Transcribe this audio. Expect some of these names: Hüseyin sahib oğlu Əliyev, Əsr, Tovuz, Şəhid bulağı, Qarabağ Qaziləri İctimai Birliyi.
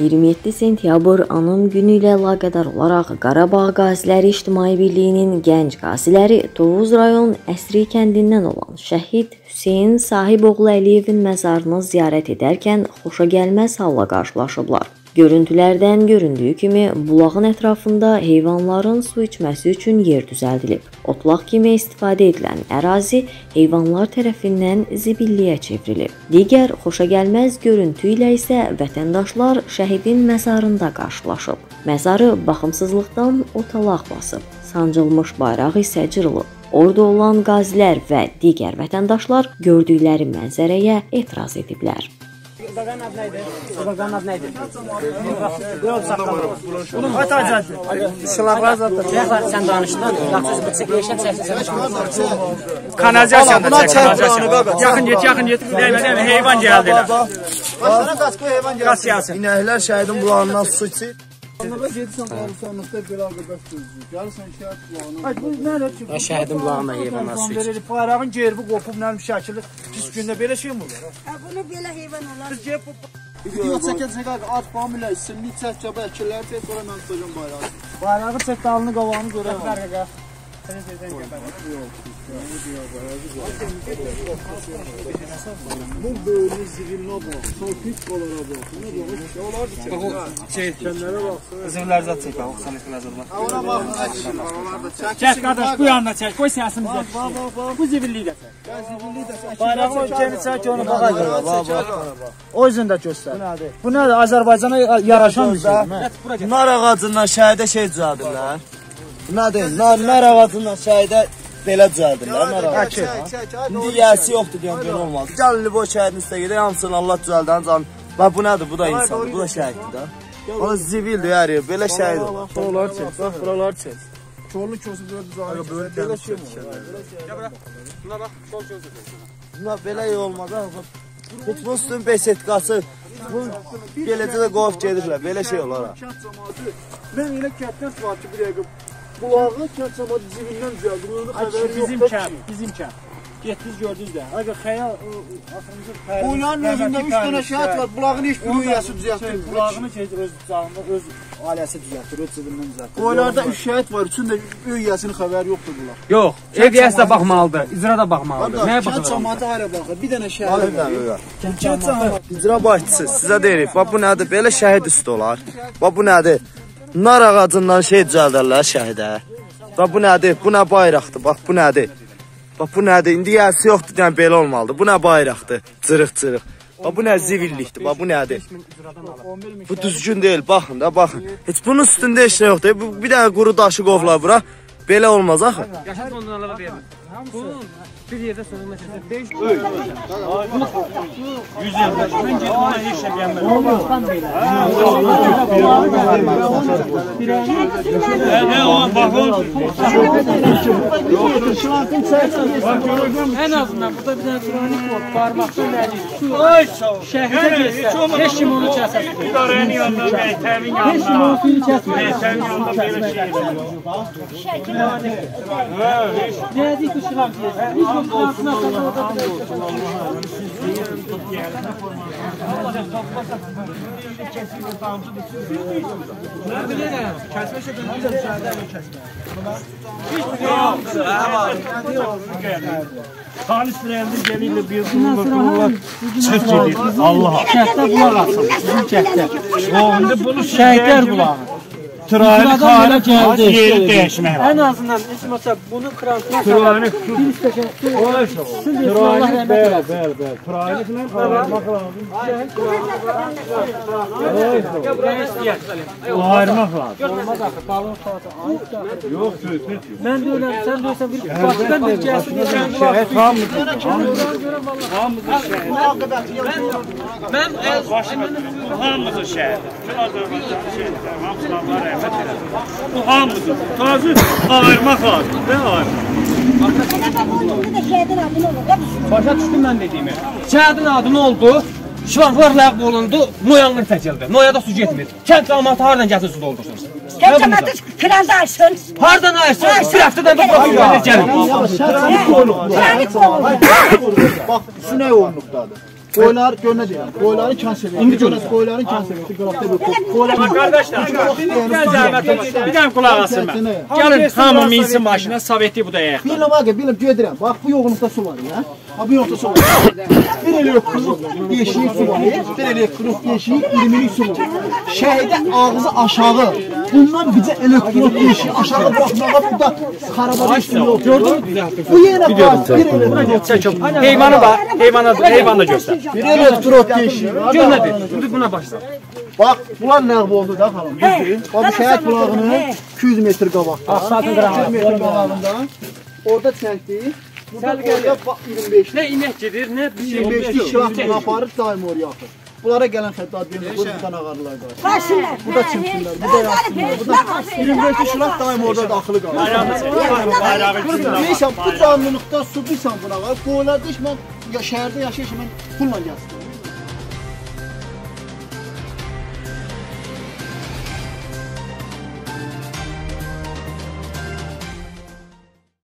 27 sentyabr anım günü ilə əlaqədar olaraq Qarabağ Qaziləri İctimai Birliyinin gənc qaziləri Tovuz rayon Əsri kəndindən olan şəhid Hüseyin sahib oğlu Əliyevin məzarını ziyarət edərkən xoşagəlməz halla qarşılaşıblar. Görüntülərdən göründüyü kimi, bulağın ətrafında heyvanların su içməsi üçün yer düzəldilib. Otlaq kimi istifadə edilən ərazi heyvanlar tərəfindən zibilliyə çevrilib. Digər xoşagəlməz görüntü ilə isə vətəndaşlar şəhidin məzarında qarşılaşıb. Məzarı baxımsızlıqdan otalaq basıb, sancılmış bayraq isə cırılıb. Orada olan qazilər və digər vətəndaşlar gördükləri mənzərəyə etiraz ediblər. Bakan ad neydi? Bakan ad neydi? Göz saklamak. Bunun kaç azattı? Silahlar azattı. Silahlar sen danıştın. Laksız bir çekilişen çekilişen. Kanalizasyon da çekilişen. Yakın yet. Değil mi? Heyvan geldi. Başlarına kaskı heyvan geldi. Kas yasın. İnehler şehidin bulağından su içir. Şəhidin bulağına heyvana su içir. Bayrağın gerbi qopub, nəlim şəkili pis gündə belə şey mi olur? Bunu belə heyvan olar. Video çəkəcək, at familiya isimli çək, əkirləri çək, sonra mən tutacam bayrağı. Bayrağı çək, dalını qovağını görək. Bu böyle zivinlə bak, salpitkalara bak, çəkənlərə bak. Zivlər zat çək, ona bak. Çək qardaş, bu yanına çək, koy siyasını çək. Bu zivilliyi də çək. Bayrağı ölkəni çək, onu bak. O yüzden de göster. Bu nədir? Azərbaycana yaraşan bir şey. Nar ağacından şəhidə şey cüzadırlar. Nədir? Nar ağacından şəhidə belə cüzəldirlər, nar ağacı. İndi yəsi yoxdur deyəm, belə olmaz. Gəl bu şəhidin üstə gedə, hamısını Allah cüzəldən canım. Bax bu nədir? Bu da insandır, bu da şəhiddir da. O zivildir, hər yer, belə şəhid olur. Buraları çək, bax buraları çək. Çollu kösü belə cüzəldir, belə şey mi olur? Gəl bura, bunlar bax, çol kösü çək. Bunlar belə iyi olmaz, bu üstün besetqası. Beləcə də qov gedirlər, belə şey olar. Mən elə kətdən var ki, bir yəqin. Bulağı kent samadı zivindən düzəldi. Açıq bizim kent. Getdiniz gördünüz də. Aga xəyal axırıncı pəri. Bunların özündə 3 dənə şəhid var. Bulağın heç bir üyəsi düzəltmir. Bulağını keçir öz canında öz ailəsi düzəltir, öz cibindən düzəltir. Qoylarda 3 şəhid var. Üçün də üyəsinin xəbəri yoxdur bunlar. Yox, EVS də baxmalıdır, icra da baxmalıdır. Nəyə baxır? Kent samadı hərə baxır. Bir dənə şəhid var. Kent samadı icra başçısı sizə deyirik. Bax bu nədir? Belə şəhid üstü olar. Bax bu nədir? Nar ağacından şey cüzəldirlər şəhidə. Bax bu nədir? Bu nə bayraqdır? Bax bu nədir? Bax bu nədir? İndi yəsi yoxdur deyən belə olmalıdır. Bu nə bayraqdır? Cırıq-cırıq. Bax bu nə zivillikdir? Bax bu nədir? Bu düzgün deyil. Baxın da, baxın. Heç bunun üstündə heç nə yoxdur. Bir dənə quru daşı qovlar bura. Belə olmaz axı. Yaşad ondan alava vermir. Bunun bir yerdə sözləşəcək. 5 öy. 100 il. Mən getmə heç şey deyəməm. Ən azından burada bir dənə kronik var. Barmaqdan nədir? Şu şəhərə getsə, heç kim onu kəsəsə. İdarənin yanında, məhkəmin yanında. Heç kim onu kəsməz. Məhkəmin yanında belə şey edir. Nədir ki, şıram ki? Hiç bu altına satalada bile olsun. Allah'a. Şəhidlər bulağı asılır. Bizim şəhidlər. Bunu şəhidlər bulağı. Tırayını xarə gəldi, yeri dəyişmək var. Ən azından, mesela bunu kıransın. Tırayını xarə. Ola işe olur. Tırayını bəl. Tırayını xarə. Tırayını xarə. Ola işe olur. Ayırmaq lazım. Olmaz axı, balon xarə. Yox, söz. Mən də öyləm, sən də öyləm. Baxdan bir gəlsin, gəlsin. Şəhət hamıdır. Hamıdır şəhət. Mən hamıdır şəhət. Hamıdır şəhət. Bu hamıdır. Tazı ayırmaq lazım. Ne ayırmaq? Başa düşdüm mən dediyimi. Şəhidin adı nə oldu? Şivanlar ləğv olundu, noyanlar təkildi. Noyada su getmir. Kənd qamatı haradan gətir su doldursunuz? Kənd qamatı kiranda açsın. Haradan açsın? Bir haftadan da baxın gəlir. Tırani qolub. Bax, üstü nə yoğunluqdadır? Boylar gönlə deyirəm. Boyları kənsəl edir. İndi görürsən. Boyların kənsəl edir. Qrafda bir qardaşlar, bir zəhmət olmasa bir dəm qulaq asın. Gəlin hamı minsin maşına, Sovetli bu da ayaq. Bilirəm ağ, bilirəm gedirəm. Bax bu yoğunluqda su var ya. Ha bu yoxsa su var. Bir elə qurub yeşik su var. Bir elə qurub yeşik 20-lik su var. Şəhədə ağzı aşağı. Bundan bizə elektron yeşik aşağı baxmağa burada Qarabağ üstündə gördün mü? Bu yenə bax bir elə çəkib. Heyvanı bax, heyvanı göstər. Bir elektrot yeşik. Gör nədir? İndi buna başla. Bax, bunlar nəğb oldu da xanım, düzdür? Bax, şəhər bulağının 200 metr qabaqda. Axsatın qabaqda. Orda çəkdik. Burada 25. Nə inək gedir, nə bir şey. 25 kişi aparır, daim oraya atır. Bunlara gələn xəddad deyirəm, buradan ağarlar qarşı. Burada çimsinlər, burada yaxsınlar, burada 25 şılaq daim orada daxılı qalır. Deyirsən, bu canlılıqda su bilsən buna qalır, qoylar deyirsən, şəhərdə yaşayırsan, mən pulla gəlsin.